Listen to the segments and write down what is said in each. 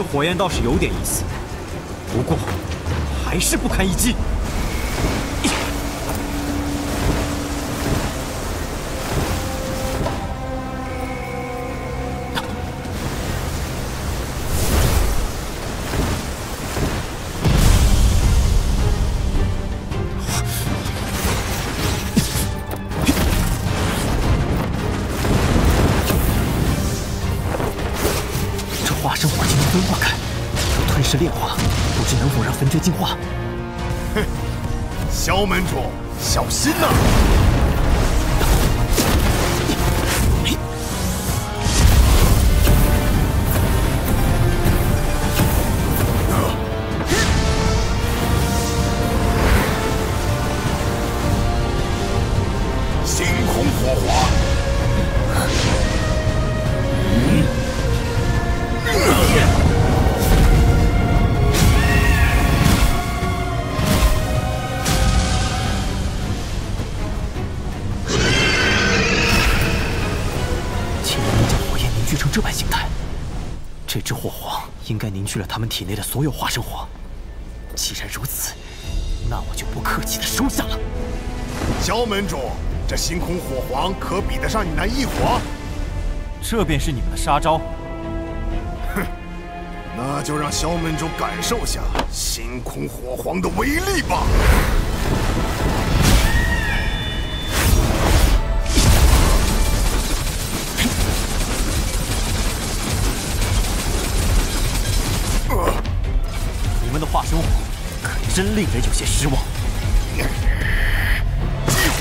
这火焰倒是有点意思，不过还是不堪一击。 是炼化，不知能否让焚诀净化。哼，萧门主，小心呐！星空火华。 这般形态，这只火皇应该凝聚了他们体内的所有化生火。既然如此，那我就不客气的收下了。萧门主，这星空火皇可比得上你那异火？这便是你们的杀招？哼，那就让萧门主感受下星空火皇的威力吧。 化生火，可真令人有些失望。祭火！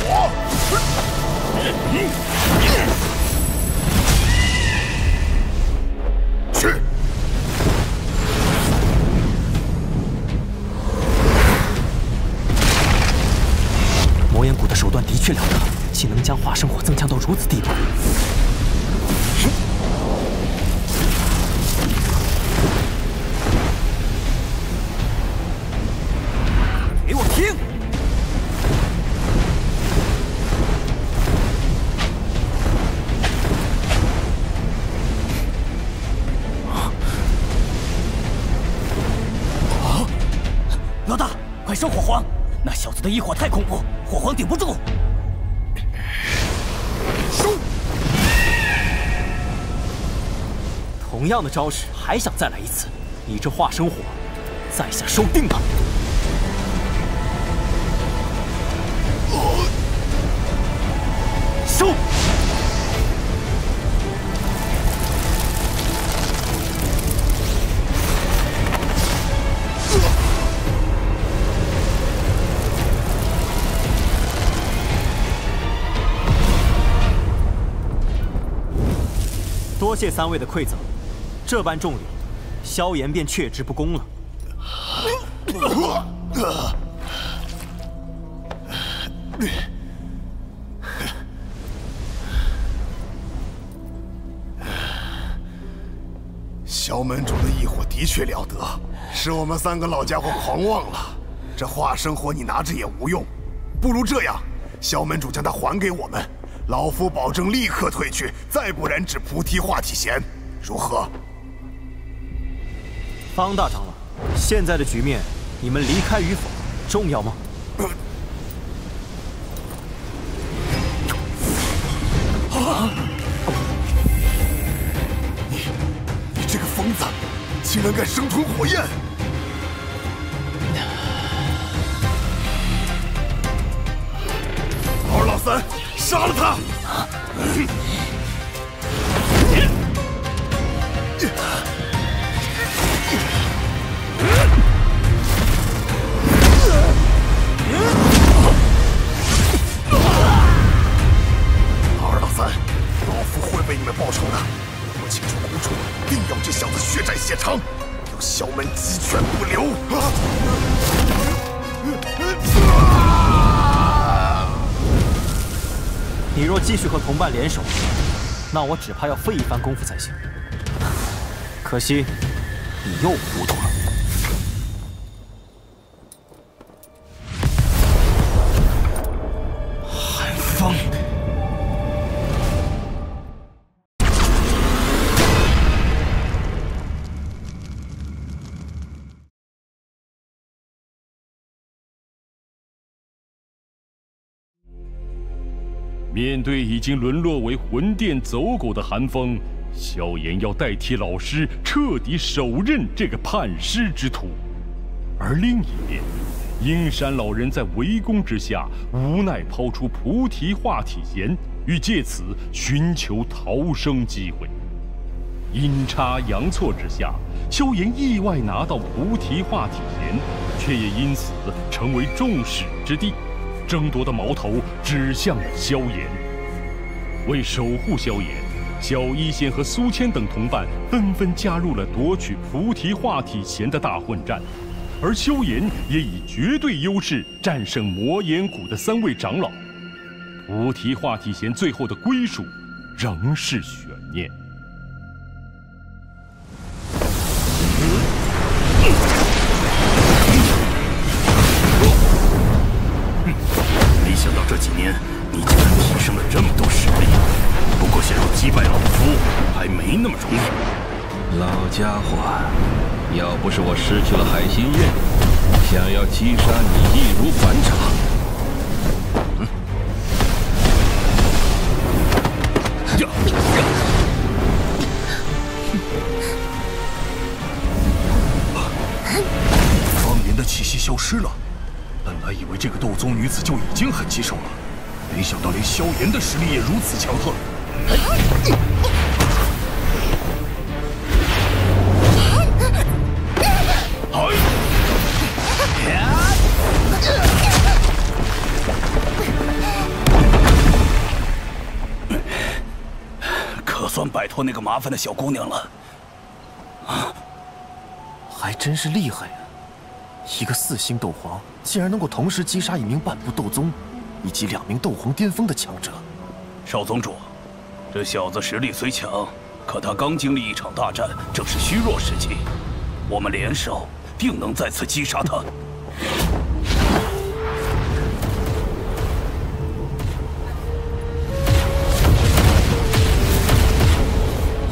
去！魔眼谷的手段的确了得，竟能将化生火增强到如此地步。 收火皇，那小子的异火太恐怖，火皇顶不住。收。同样的招式，还想再来一次？你这化生火，在下收定了。收。 多谢三位的馈赠，这般重礼，萧炎便却之不恭了。萧门主的异火的确了得，是我们三个老家伙狂妄了。这化生火你拿着也无用，不如这样，萧门主将它还给我们。 老夫保证立刻退去，再不染指菩提化体弦，如何？方大长老，现在的局面，你们离开与否重要吗？你这个疯子，竟然敢生吞火焰！ 老三，杀了他！二老三，老夫会为你们报仇的。我请出公主，定要这小子血债血偿，要萧门鸡犬不留！你若继续和同伴联手，那我只怕要费一番功夫才行。可惜，你又糊涂了。面对已经沦落为魂殿走狗的韩风，萧炎要代替老师彻底手刃这个叛师之徒。而另一边，阴山老人在围攻之下，无奈抛出菩提化体炎，欲借此寻求逃生机会。 阴差阳错之下，萧炎意外拿到菩提化体炎，却也因此成为众矢之的，争夺的矛头指向了萧炎。为守护萧炎，小医仙和苏谦等同伴纷纷加入了夺取菩提化体炎的大混战，而萧炎也以绝对优势战胜魔眼谷的三位长老。菩提化体炎最后的归属仍是悬念。 这几年，你竟然提升了这么多实力。不过想要击败老夫，还没那么容易。老家伙，要不是我失去了海心刃，想要击杀你易如反掌。方言的气息消失了。 本来以为这个斗宗女子就已经很棘手了，没想到连萧炎的实力也如此强横。可算摆脱那个麻烦的小姑娘了。啊，还真是厉害啊！ 一个四星斗皇竟然能够同时击杀一名半步斗宗，以及2名斗皇巅峰的强者。少宗主，这小子实力虽强，可他刚经历一场大战，正是虚弱时期。我们联手，定能再次击杀他。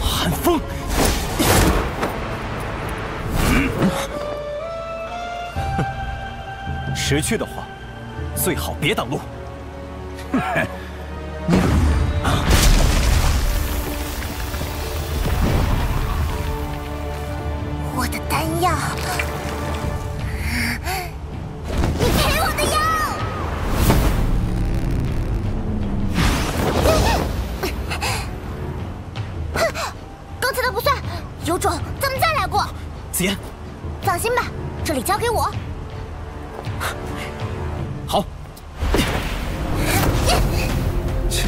寒风。 识趣的话，最好别挡路。我的丹药，你给我的药！哼，刚才的不算，有种咱们再来过。紫妍，放心吧，这里交给我。 好，切，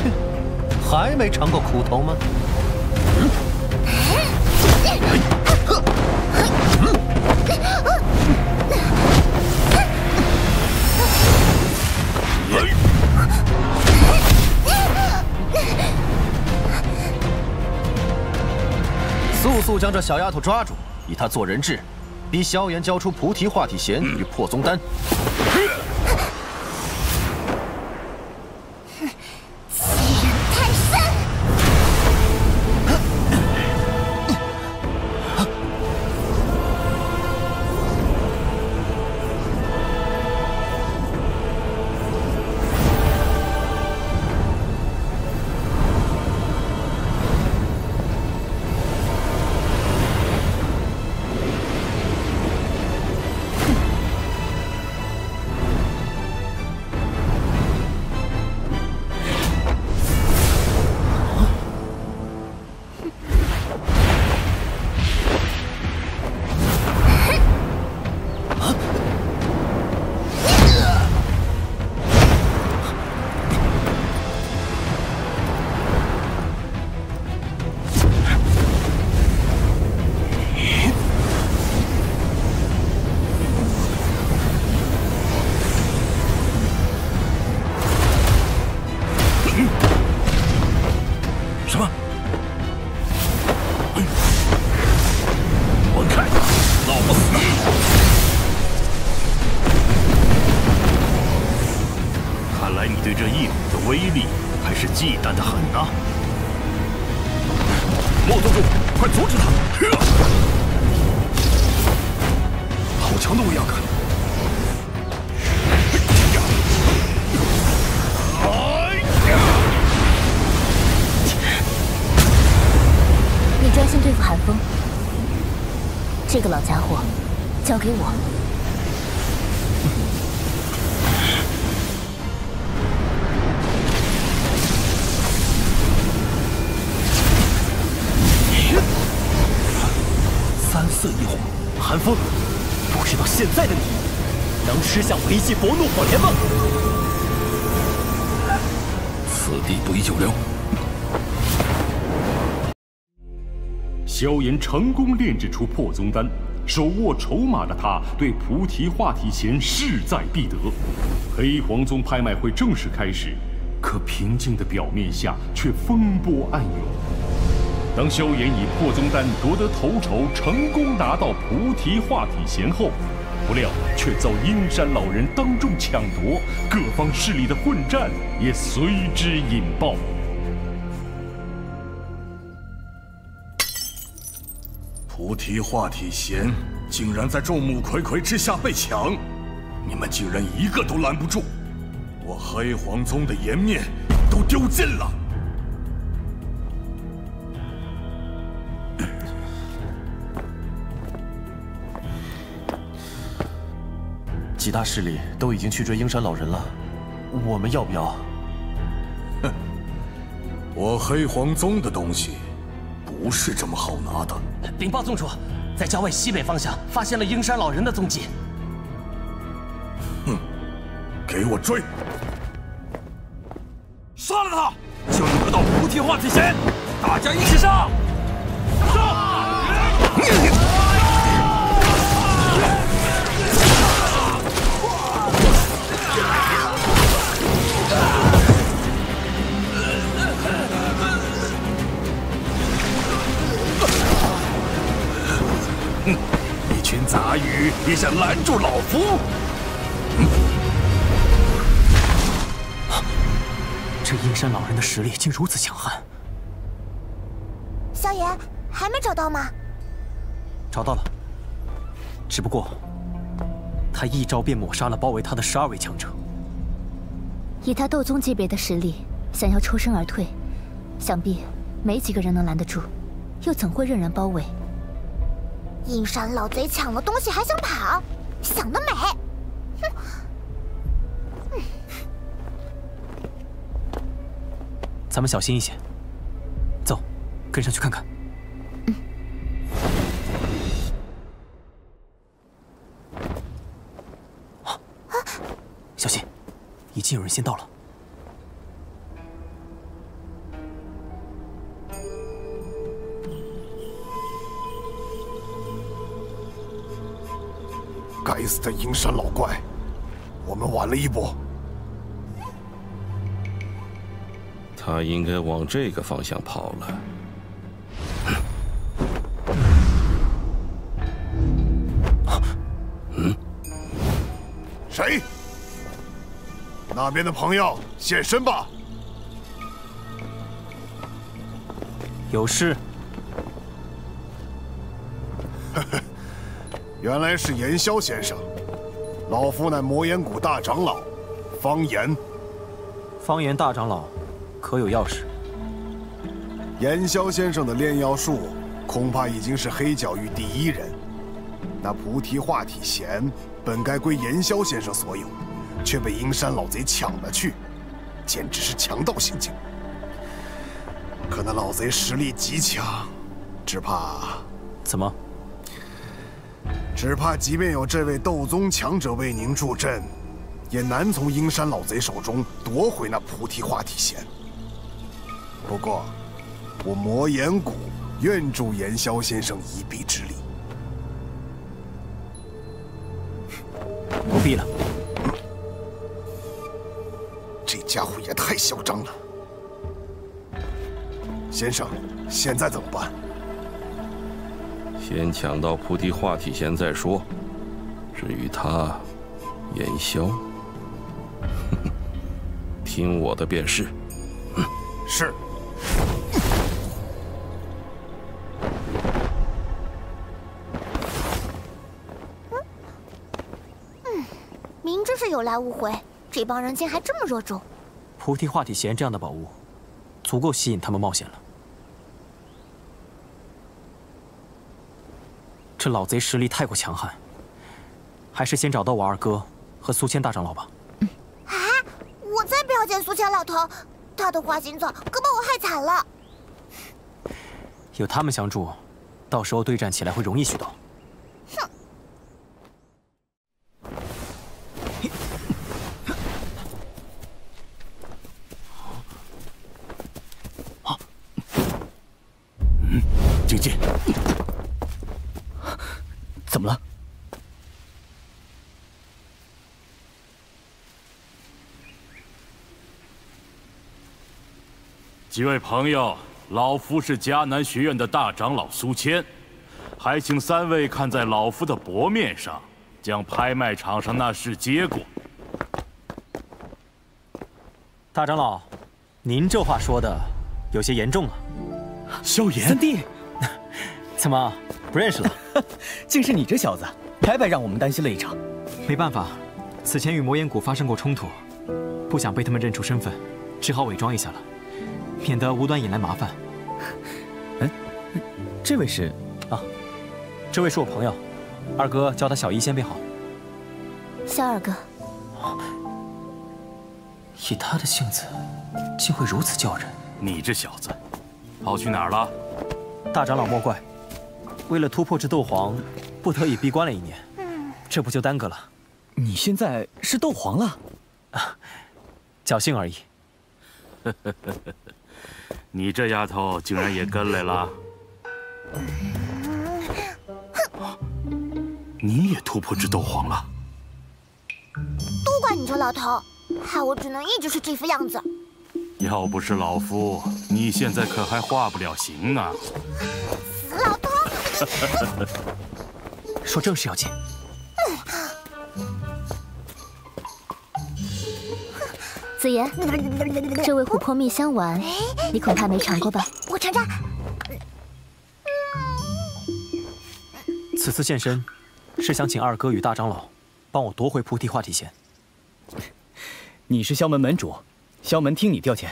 还没尝过苦头吗？速速将这小丫头抓住，以她做人质，逼萧炎交出菩提化体弦与破宗丹。这个老家伙交给我。三色异火，寒风，不知道现在的你能吃下我一记佛怒火莲吗？此地不宜久留。 萧炎成功炼制出破宗丹，手握筹码的他对菩提化体前势在必得。黑皇宗拍卖会正式开始，可平静的表面下却风波暗涌。当萧炎以破宗丹夺得头筹，成功拿到菩提化体前后，不料却遭阴山老人当众抢夺，各方势力的混战也随之引爆。 菩提化体弦竟然在众目睽睽之下被抢，你们竟然一个都拦不住，我黑皇宗的颜面都丢尽了。几大势力都已经去追鹰山老人了，我们要不要？哼，我黑皇宗的东西。 不是这么好拿的。禀报宗主，在郊外西北方向发现了鹰山老人的踪迹。哼，给我追！杀了他，就能得到菩提化体弦。大家一起上！上！ 一群杂鱼也想拦住老夫？这阴山老人的实力竟如此强悍。萧炎还没找到吗？找到了，只不过他一招便抹杀了包围他的12位强者。以他斗宗级别的实力，想要抽身而退，想必没几个人能拦得住，又怎会任人包围？ 阴山老贼抢了东西还想跑，想得美！哼！咱们小心一些，走，跟上去看看。嗯。啊！小心，已经有人先到了。 该死的阴山老怪，我们晚了一步。他应该往这个方向跑了。嗯？谁？那边的朋友现身吧。有事。呵呵。 原来是炎霄先生，老夫乃魔岩谷大长老，方言。方言大长老，可有要事？炎霄先生的炼药术，恐怕已经是黑角域第一人。那菩提化体弦本该归炎霄先生所有，却被阴山老贼抢了去，简直是强盗行径。可那老贼实力极强，只怕……怎么？ 只怕，即便有这位斗宗强者为您助阵，也难从阴山老贼手中夺回那菩提化体弦。不过，我魔岩谷愿助炎霄先生一臂之力。不必了。这家伙也太嚣张了。先生，现在怎么办？ 先抢到菩提化体弦再说，至于他，炎霄，听我的便是。是。明知是有来无回，这帮人竟还这么热衷。菩提化体弦这样的宝物，足够吸引他们冒险了。这老贼实力太过强悍，还是先找到我二哥和苏谦大长老吧。嗯、啊！我再不要见苏谦老头，他的花心枣可把我害惨了。有他们相助，到时候对战起来会容易许多。哼！ 警戒！怎么了？几位朋友，老夫是迦南学院的大长老苏谦，还请三位看在老夫的薄面上，将拍卖场上那事接过。大长老，您这话说的有些严重啊！萧炎，三弟。 怎么不认识了？竟是你这小子！白白让我们担心了一场。没办法，此前与魔眼谷发生过冲突，不想被他们认出身份，只好伪装一下了，免得无端引来麻烦。嗯，这位是？啊，这位是我朋友，二哥叫他小医仙便好。萧二哥，以他的性子，竟会如此叫人。你这小子，跑去哪儿了？大长老莫怪。 为了突破至斗皇，不得已闭关了一年，这不就耽搁了？你现在是斗皇了，啊，侥幸而已。你这丫头竟然也跟来了！你也突破至斗皇了？都怪你这老头，害我只能一直是这副样子。要不是老夫，你现在可还化不了形呢。死老头！ 说正事要紧。子言，这味琥珀蜜香丸，你恐怕没尝过吧？我尝尝。此次现身，是想请二哥与大长老帮我夺回菩提化体仙。你是萧门门主，萧门听你调遣。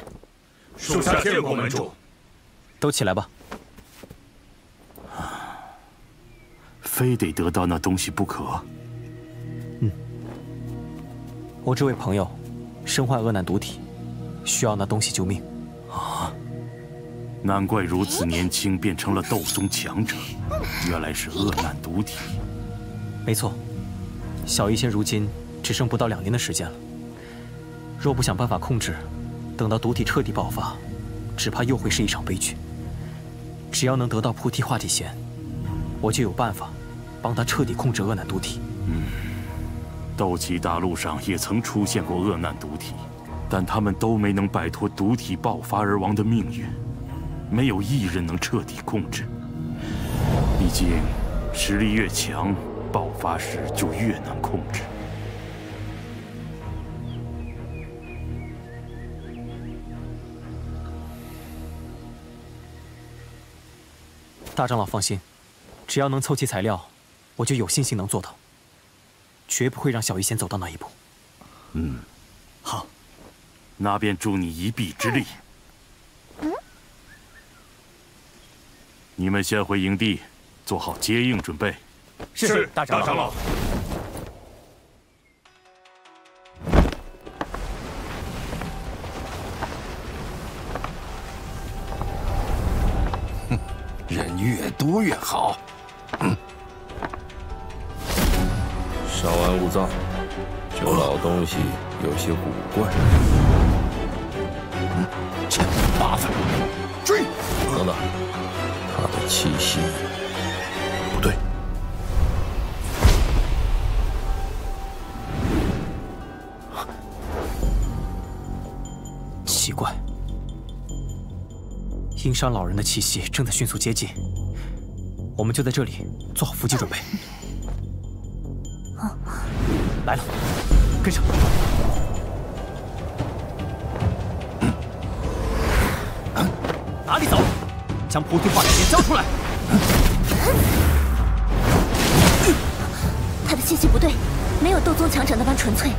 属下见过门主。都起来吧。 非得得到那东西不可。嗯，我这位朋友身患恶难毒体，需要那东西救命。啊，难怪如此年轻变成了斗宗强者，原来是恶难毒体。没错，小医仙如今只剩不到2年的时间了。若不想办法控制，等到毒体彻底爆发，只怕又会是一场悲剧。只要能得到菩提化体仙，我就有办法。 帮他彻底控制恶难毒体。嗯，斗气大陆上也曾出现过恶难毒体，但他们都没能摆脱毒体爆发而亡的命运，没有一人能彻底控制。毕竟，实力越强，爆发时就越难控制。大长老放心，只要能凑齐材料。 我就有信心能做到，绝不会让小医仙走到那一步。嗯，好，那便助你一臂之力。嗯，你们先回营地，做好接应准备。是，大长老。哼，人越多越好。嗯。 稍安勿躁，这老东西有些古怪。这麻烦，追！等等，他的气息不对。奇怪，阴山老人的气息正在迅速接近，我们就在这里做好伏击准备。 来了，跟上！哪里走？将菩提化体仙交出来！他的气息不对，没有斗宗强者那般纯粹。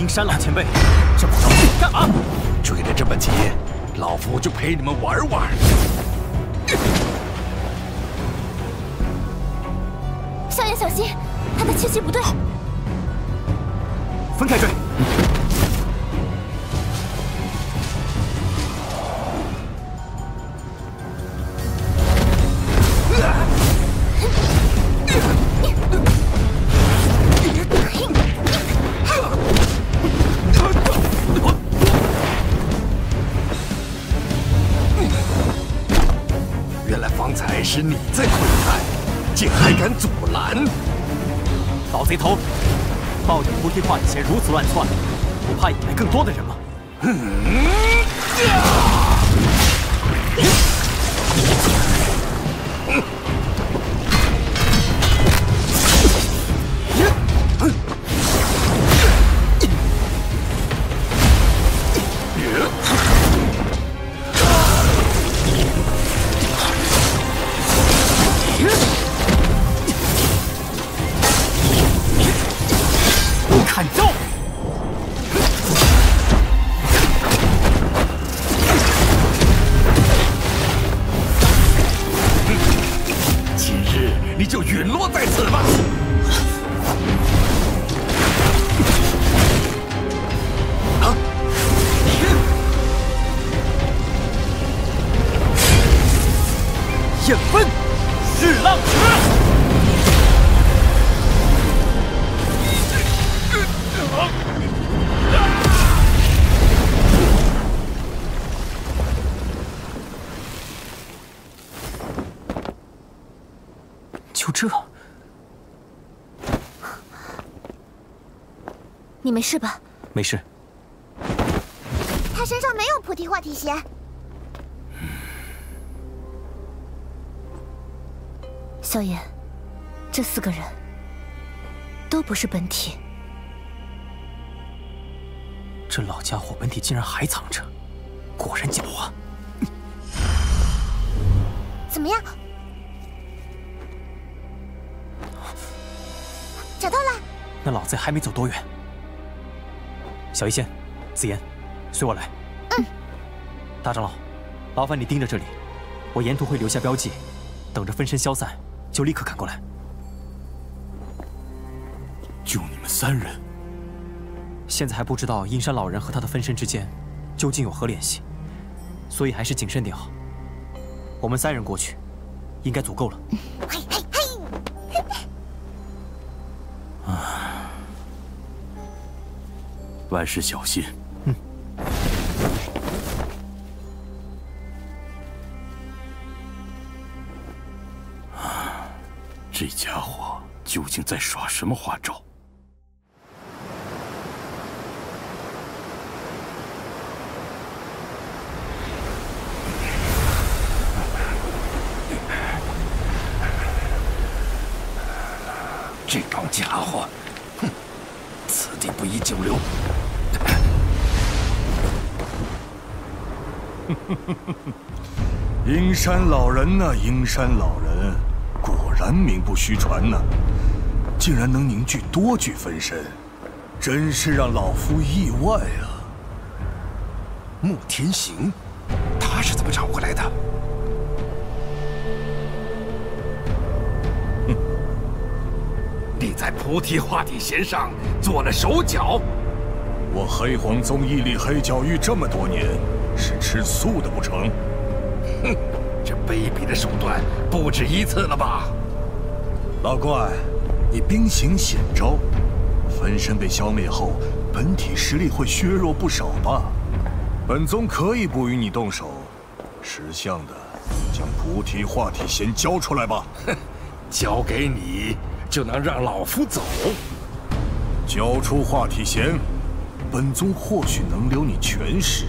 阴山老前辈，这不能干嘛？追得这么急，老夫就陪你们玩玩。少爷小心，他的气息不对。分开追。 是你在窥探，竟还敢阻拦！老贼头，到底菩提化以前如此乱窜，不怕引来更多的人吗？你没事吧？没事。他身上没有菩提化体鞋。萧炎，这四个人都不是本体。这老家伙本体竟然还藏着，果然狡猾。怎么样？找到了。那老贼还没走多远。 小医仙，紫妍，随我来。嗯。大长老，劳烦你盯着这里，我沿途会留下标记，等着分身消散，就立刻赶过来。就你们三人？现在还不知道阴山老人和他的分身之间究竟有何联系，所以还是谨慎点好。我们三人过去，应该足够了。嘿嘿嘿。啊。 万事小心。嗯。啊，这家伙究竟在耍什么花招？这种家伙，哼，此地不宜久留。 阴山老人呐，阴山老人，果然名不虚传呐，竟然能凝聚多具分身，真是让老夫意外啊！穆天行，他是怎么找回来的？哼，你在菩提化体弦上做了手脚。我黑皇宗屹立黑角域这么多年。 是吃素的不成？哼，这卑鄙的手段不止一次了吧？老怪，你兵行险招，分身被消灭后，本体实力会削弱不少吧？本宗可以不与你动手，识相的将菩提化体弦交出来吧。哼，交给你就能让老夫走？交出化体弦，本宗或许能留你全尸。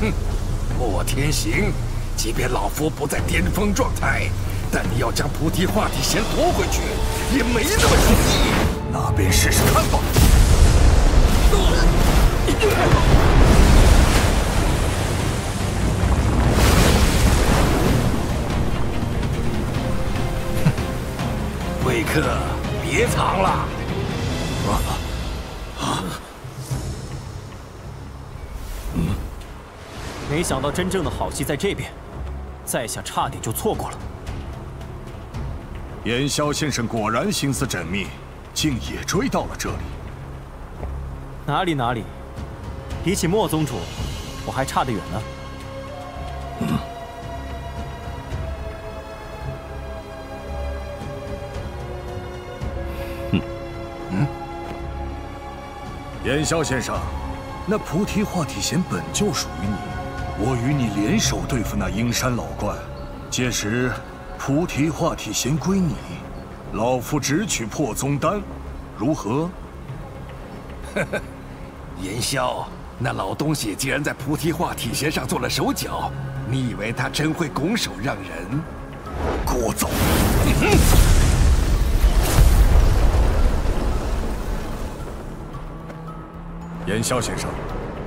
哼，莫天行，即便老夫不在巅峰状态，但你要将菩提化体弦夺回去也没那么容易。那便试试看吧。贵客，别藏了。没想到真正的好戏在这边，在下差点就错过了。严萧先生果然心思缜密，竟也追到了这里。哪里哪里，比起莫宗主，我还差得远呢。嗯 严萧先生，那菩提化体弦本就属于你，我与你联手对付那阴山老怪，届时菩提化体弦归你，老夫只取破宗丹，如何？呵呵，严萧，那老东西既然在菩提化体弦上做了手脚，你以为他真会拱手让人？给我走！严萧先生，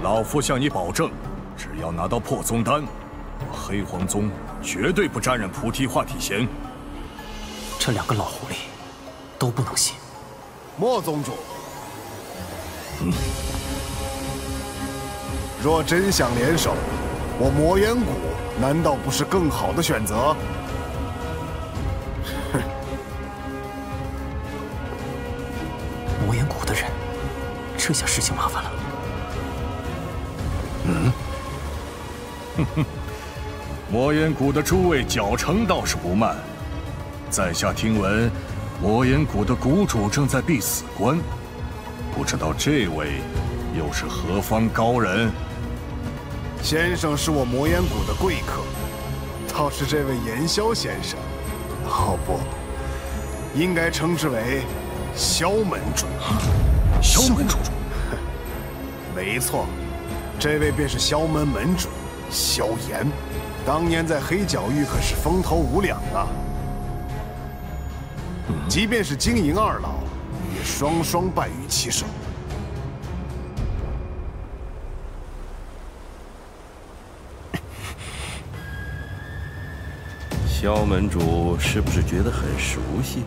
老夫向你保证，只要拿到破宗丹，我黑黄宗绝对不沾染菩提化体弦。这两个老狐狸都不能信。莫宗主，若真想联手，我魔岩谷难道不是更好的选择？魔岩谷的人。 这下事情麻烦了。嗯，哼哼，魔岩谷的诸位脚程倒是不慢。在下听闻，魔岩谷的谷主正在避死关，不知道这位又是何方高人？先生是我魔岩谷的贵客，倒是这位严萧先生，哦不，应该称之为萧门主。萧门主。 没错，这位便是萧门门主萧炎，当年在黑角域可是风头无两啊。即便是金银二老，也双双败于其手。萧门主是不是觉得很熟悉？